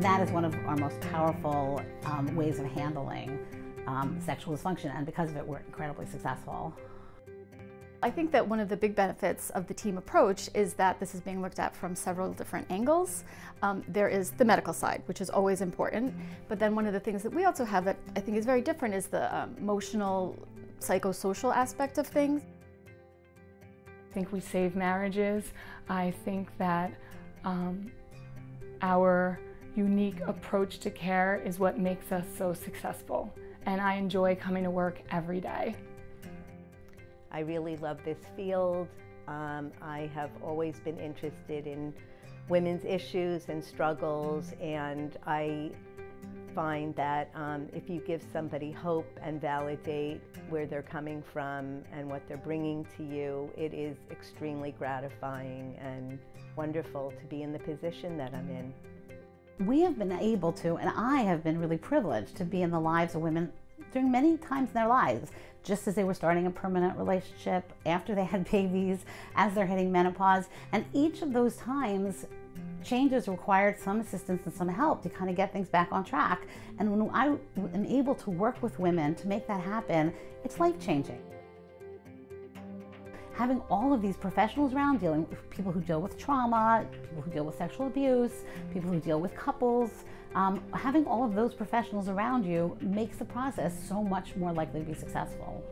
That is one of our most powerful ways of handling sexual dysfunction, and because of it, we're incredibly successful. I think that one of the big benefits of the team approach is that this is being looked at from several different angles. There is the medical side, which is always important, but then one of the things that we also have that I think is very different is the emotional, psychosocial aspect of things. I think we save marriages. I think that our unique approach to care is what makes us so successful, and I enjoy coming to work every day. I really love this field. I have always been interested in women's issues and struggles, and I find that if you give somebody hope and validate where they're coming from and what they're bringing to you, it is extremely gratifying and wonderful to be in the position that I'm in. We have been able to, and I have been really privileged to be in the lives of women during many times in their lives, just as they were starting a permanent relationship, after they had babies, as they're hitting menopause. And each of those times, changes required some assistance and some help to kind of get things back on track. And when I am able to work with women to make that happen, it's life-changing. Having all of these professionals around, dealing with people who deal with trauma, people who deal with sexual abuse, people who deal with couples, having all of those professionals around you makes the process so much more likely to be successful.